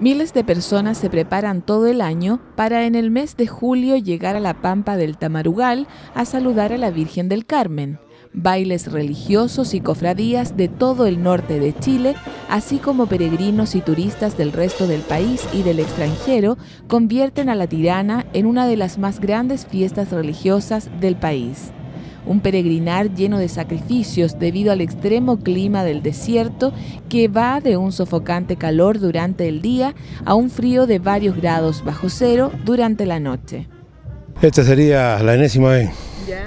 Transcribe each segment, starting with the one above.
Miles de personas se preparan todo el año para en el mes de julio llegar a la Pampa del Tamarugal a saludar a la Virgen del Carmen. Bailes religiosos y cofradías de todo el norte de Chile, así como peregrinos y turistas del resto del país y del extranjero, convierten a La Tirana en una de las más grandes fiestas religiosas del país. Un peregrinar lleno de sacrificios debido al extremo clima del desierto que va de un sofocante calor durante el día a un frío de varios grados bajo cero durante la noche. Esta sería la enésima vez. ¿Ya?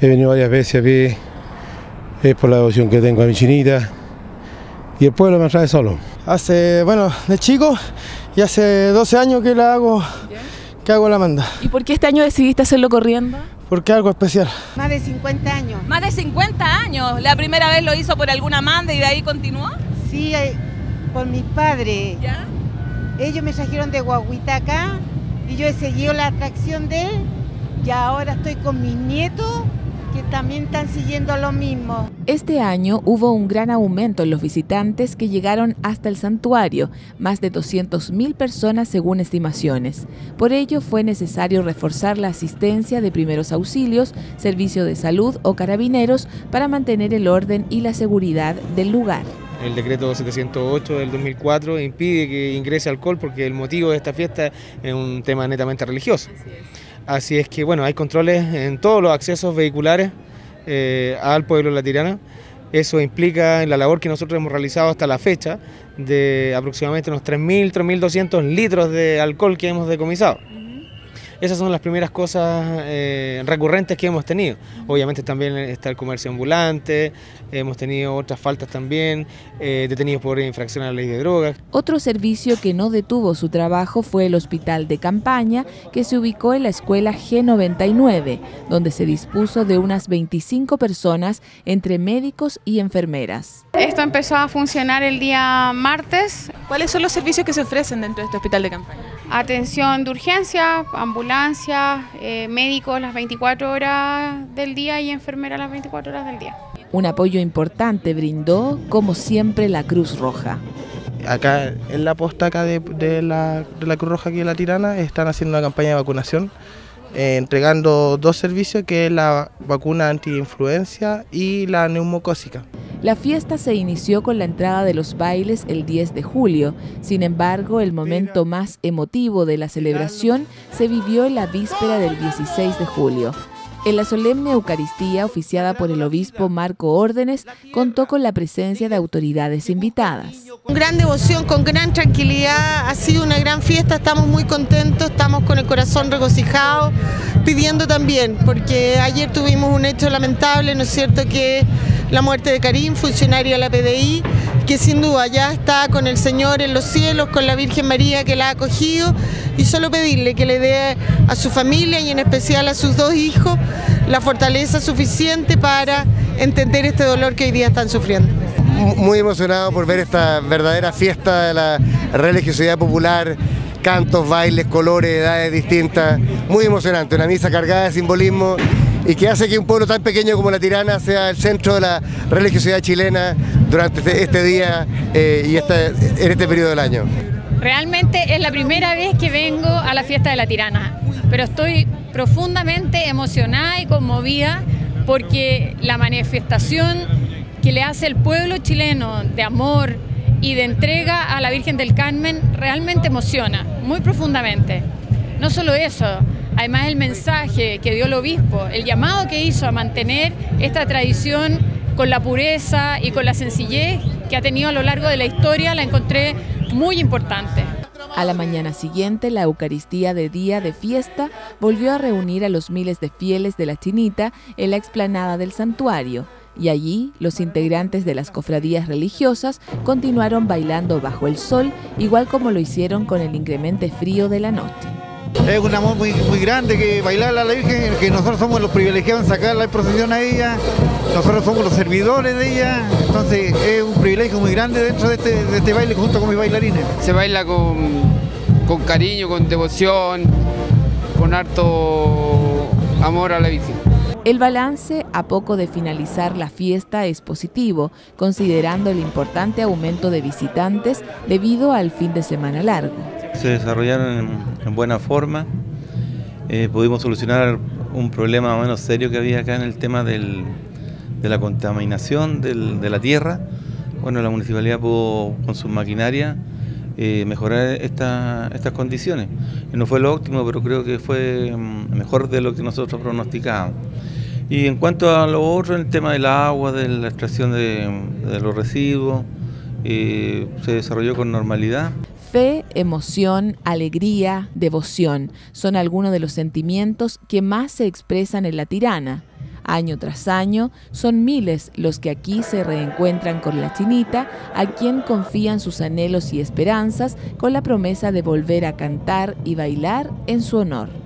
He venido varias veces a pie, es por la devoción que tengo a mi Chinita y el pueblo me trae solo. Hace, bueno, de chico y hace 12 años que la hago, ¿ya?, que hago la manda. ¿Y por qué este año decidiste hacerlo corriendo? Porque es algo especial. Más de 50 años. Más de 50 años. ¿La primera vez lo hizo por alguna manda y de ahí continuó? Sí, por mis padres. ¿Ya? Ellos me trajeron de Huahuitaca y yo he seguido la atracción de él y ahora estoy con mis nietos que también están siguiendo lo mismo. Este año hubo un gran aumento en los visitantes que llegaron hasta el santuario, más de 200.000 personas según estimaciones. Por ello fue necesario reforzar la asistencia de primeros auxilios, servicio de salud o carabineros para mantener el orden y la seguridad del lugar. El decreto 708 del 2004 impide que ingrese alcohol porque el motivo de esta fiesta es un tema netamente religioso. Así es que, bueno, hay controles en todos los accesos vehiculares al pueblo de La Tirana. Eso implica la labor que nosotros hemos realizado hasta la fecha de aproximadamente unos 3.000, 3.200 litros de alcohol que hemos decomisado. Esas son las primeras cosas recurrentes que hemos tenido. Obviamente también está el comercio ambulante, hemos tenido otras faltas también, detenidos por infracción a la ley de drogas. Otro servicio que no detuvo su trabajo fue el hospital de campaña, que se ubicó en la escuela G99, donde se dispuso de unas 25 personas entre médicos y enfermeras. Esto empezó a funcionar el día martes. ¿Cuáles son los servicios que se ofrecen dentro de este hospital de campaña? Atención de urgencia, ambulancias, médicos las 24 horas del día y enfermeras las 24 horas del día. Un apoyo importante brindó, como siempre, la Cruz Roja. Acá en la posta acá de la Cruz Roja aquí de La Tirana están haciendo una campaña de vacunación, entregando dos servicios, que es la vacuna antiinfluenza y la neumocócica. La fiesta se inició con la entrada de los bailes el 10 de julio. Sin embargo, el momento más emotivo de la celebración se vivió en la víspera del 16 de julio. En la solemne Eucaristía oficiada por el obispo Marco Órdenes, contó con la presencia de autoridades invitadas. Con gran devoción, con gran tranquilidad, ha sido una gran fiesta, estamos muy contentos, estamos con el corazón regocijado, pidiendo también, porque ayer tuvimos un hecho lamentable, ¿no es cierto?, que la muerte de Karim, funcionaria de la PDI, que sin duda ya está con el Señor en los cielos, con la Virgen María que la ha acogido, y solo pedirle que le dé a su familia y en especial a sus dos hijos la fortaleza suficiente para entender este dolor que hoy día están sufriendo. Muy emocionado por ver esta verdadera fiesta de la religiosidad popular, cantos, bailes, colores, edades distintas, muy emocionante, una misa cargada de simbolismo y que hace que un pueblo tan pequeño como La Tirana sea el centro de la religiosidad chilena durante este día en este periodo del año. Realmente es la primera vez que vengo a la fiesta de La Tirana, pero estoy profundamente emocionada y conmovida porque la manifestación que le hace el pueblo chileno de amor y de entrega a la Virgen del Carmen realmente emociona, muy profundamente. No solo eso, además el mensaje que dio el obispo, el llamado que hizo a mantener esta tradición con la pureza y con la sencillez que ha tenido a lo largo de la historia, la encontré muy importante. A la mañana siguiente, la Eucaristía de día de fiesta volvió a reunir a los miles de fieles de La Chinita en la explanada del santuario, y allí los integrantes de las cofradías religiosas continuaron bailando bajo el sol, igual como lo hicieron con el incremente frío de la noche. Es un amor muy, muy grande que bailar a la Virgen, que nosotros somos los privilegiados en sacar la procesión a ella, nosotros somos los servidores de ella, entonces es un privilegio muy grande dentro de este baile junto con mis bailarines. Se baila con cariño, con devoción, con harto amor a la Virgen. El balance a poco de finalizar la fiesta es positivo, considerando el importante aumento de visitantes debido al fin de semana largo. Se desarrollaron en buena forma, pudimos solucionar un problema más o menos serio que había acá en el tema de la contaminación de la tierra. Bueno, la municipalidad pudo con sus maquinarias mejorar estas condiciones. No fue lo óptimo, pero creo que fue mejor de lo que nosotros pronosticábamos. Y en cuanto a lo otro, el tema del agua, de la extracción de los residuos, se desarrolló con normalidad. Fe, emoción, alegría, devoción son algunos de los sentimientos que más se expresan en La Tirana. Año tras año, son miles los que aquí se reencuentran con La Chinita, a quien confían sus anhelos y esperanzas con la promesa de volver a cantar y bailar en su honor.